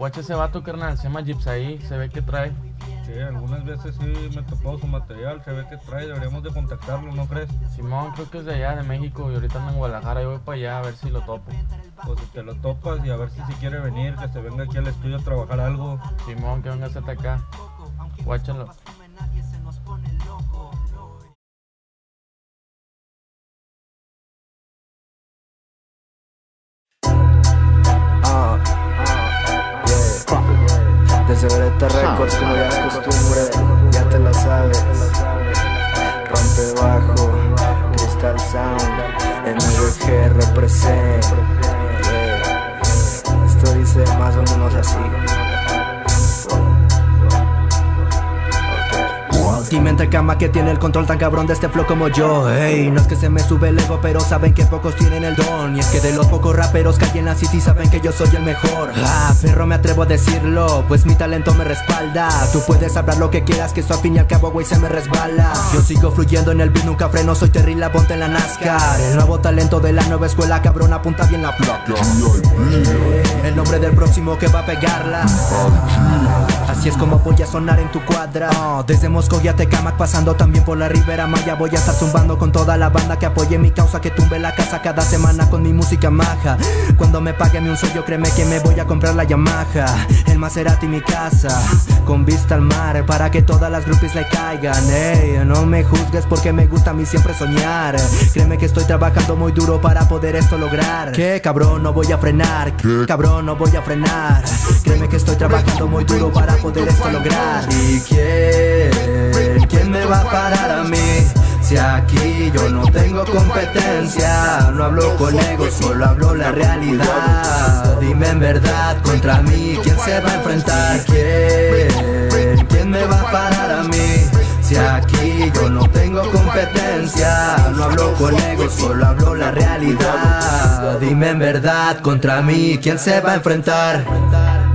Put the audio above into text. Guacha ese vato, carnal, se llama Gibsai, se ve que trae. Sí, algunas veces sí me he topado su material, se ve que trae, deberíamos de contactarlo, ¿no crees? Simón, creo que es de allá, de México, y ahorita ando en Guadalajara, yo voy para allá a ver si lo topo. Pues si te lo topas y a ver si quiere venir, que se venga aquí al estudio a trabajar algo. Simón, que venga hasta acá, guáchalo. Desde Breta Records, como ya es costumbre, ya te la sabes. Rompe bajo, Crystal Sound, el MG represent. Esto dice más o menos así. Ultimate cama que tiene el control tan cabrón de este flow como yo. Ey, no es que se me sube el ego, pero saben que pocos tienen el don. Y es que de los pocos raperos que hay en la city saben que yo soy el mejor. Ah, perro, me atrevo a decirlo, pues mi talento me respalda. Tú puedes hablar lo que quieras, que eso al fin y al cabo, güey, se me resbala. Yo sigo fluyendo en el beat, nunca freno, soy Terry Labonte en la NASCAR. El nuevo talento de la nueva escuela, cabrón, apunta bien la placa. El nombre del próximo que va a pegarla. Así es como voy a sonar en tu cuadra. Desde Mosco y Atecamac, pasando también por la Ribera Maya, voy a estar zumbando con toda la banda que apoye mi causa, que tumbe la casa cada semana con mi música maja. Cuando me pague mi un sueldo, créeme que me voy a comprar la Yamaha, el Maserati, mi casa, con vista al mar, para que todas las groupies le caigan. Ey, no me juzgues porque me gusta a mí siempre soñar. Créeme que estoy trabajando muy duro para poder esto lograr. Que cabrón, no voy a frenar. Que cabrón, no voy a frenar. Créeme que estoy trabajando muy duro para poder esto lograr. ¿Y quién me va a parar a mí? Si aquí yo no tengo competencia. No hablo con ego, solo hablo la realidad. Dime en verdad, contra mí, ¿quién se va a enfrentar? ¿Quién me va a parar a mí? Si aquí yo no tengo competencia. No hablo con ego, solo hablo la realidad. Dime en verdad, contra mí, ¿quién se va a enfrentar?